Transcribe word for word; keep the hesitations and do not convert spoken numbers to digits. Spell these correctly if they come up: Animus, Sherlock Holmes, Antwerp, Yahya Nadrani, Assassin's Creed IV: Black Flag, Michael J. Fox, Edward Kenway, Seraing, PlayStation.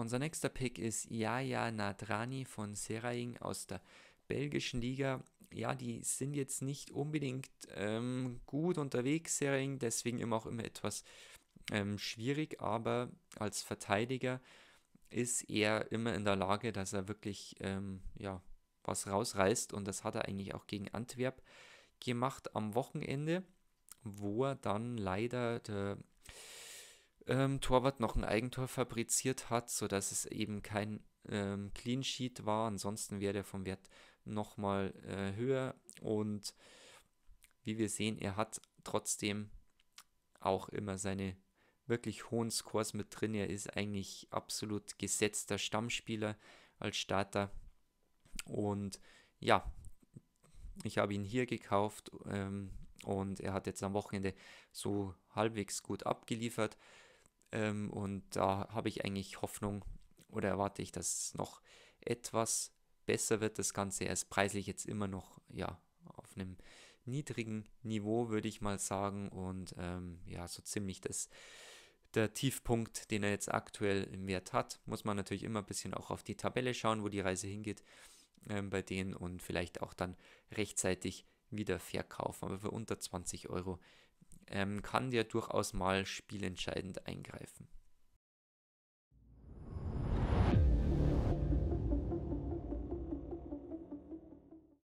Unser nächster Pick ist Yahya Nadrani von Seraing aus der belgischen Liga. Ja, die sind jetzt nicht unbedingt ähm, gut unterwegs, Seraing, deswegen immer auch immer etwas ähm, schwierig, aber als Verteidiger ist er immer in der Lage, dass er wirklich ähm, ja, was rausreißt, und das hat er eigentlich auch gegen Antwerp gemacht am Wochenende, wo er dann leider der ähm, Torwart noch ein Eigentor fabriziert hat, sodass es eben kein ähm, Clean Sheet war. Ansonsten wäre der vom Wert nochmal äh, höher, und wie wir sehen, er hat trotzdem auch immer seine wirklich hohen Scores mit drin. Er ist eigentlich absolut gesetzter Stammspieler als Starter, und ja, ich habe ihn hier gekauft ähm, und er hat jetzt am Wochenende so halbwegs gut abgeliefert, ähm, und da habe ich eigentlich Hoffnung, oder erwarte ich, dass es noch etwas besser wird, das Ganze. Er ist preislich jetzt immer noch ja auf einem niedrigen Niveau, würde ich mal sagen, und ähm, ja, so ziemlich das der Tiefpunkt, den er jetzt aktuell im Wert hat. Muss man natürlich immer ein bisschen auch auf die Tabelle schauen, wo die Reise hingeht ähm, bei denen, und vielleicht auch dann rechtzeitig wieder verkaufen. Aber für unter zwanzig Euro ähm, kann der durchaus mal spielentscheidend eingreifen.